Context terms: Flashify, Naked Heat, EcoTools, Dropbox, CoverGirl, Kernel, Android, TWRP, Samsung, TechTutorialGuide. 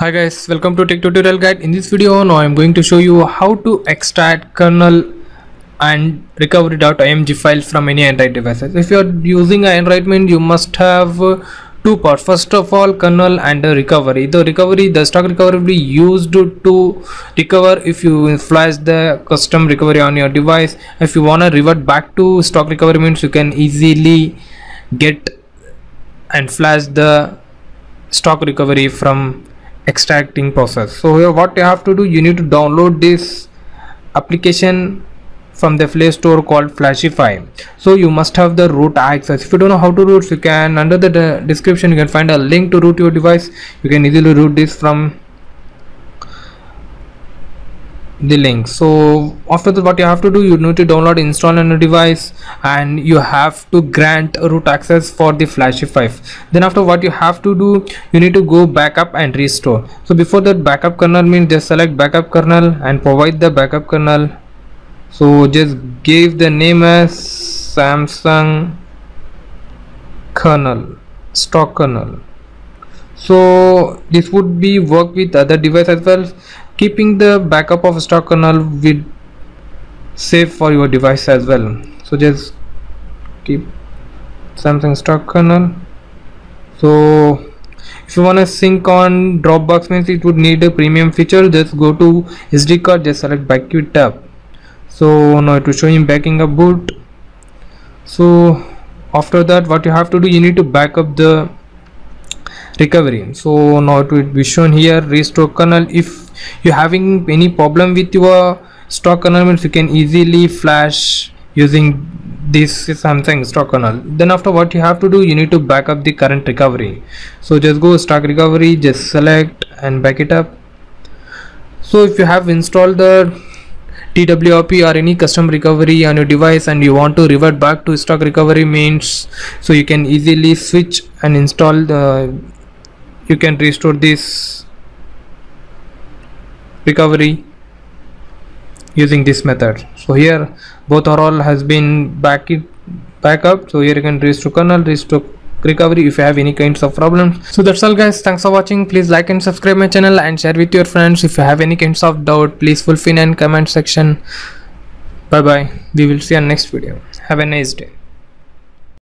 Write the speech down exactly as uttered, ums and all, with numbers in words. Hi guys, welcome to Tech Tutorial Guide. In this video now I am going to show you how to extract kernel and recovery.img file from any Android devices. If you are using an Android mint, you must have two parts. First of all, kernel and recovery. The recovery, the stock recovery will be used to recover if you flash the custom recovery on your device. If you want to revert back to stock recovery means you can easily get and flash the stock recovery from extracting process. So here what you have to do, you need to download this application from the Play Store called Flashify. So you must have the root access. If you don't know how to root, you can under the de description you can find a link to root your device. You can easily root this from the link. So after that, what you have to do, you need to download, install on your device, and you have to grant root access for the Flashify. Then after what you have to do, you need to go backup and restore. So before that, backup kernel means just select backup kernel and provide the backup kernel. So just give the name as Samsung kernel, stock kernel. So this would be work with other device as well. Keeping the backup of stock kernel with save for your device as well. So just keep Samsung stock kernel. So if you want to sync on Dropbox means it would need a premium feature. Just go to S D card, just select backup tab. So now it will show you backing up boot. So after that, what you have to do, you need to back up the recovery. So now it will be shown here, restore kernel. If you're having any problem with your stock kernel, you can easily flash using this Samsung stock kernel. Then after what you have to do, you need to back up the current recovery. So just go stock recovery, just select and back it up. So if you have installed the T W R P or any custom recovery on your device and you want to revert back to stock recovery means, so you can easily switch and install the, you can restore this recovery using this method. So here both or all has been back it back up. So here you can restore kernel, restore recovery if you have any kinds of problems. So that's all guys, thanks for watching. Please like and subscribe my channel and share with your friends. If you have any kinds of doubt, please fulfill in comment section. Bye bye, we will see you in next video. Have a nice day.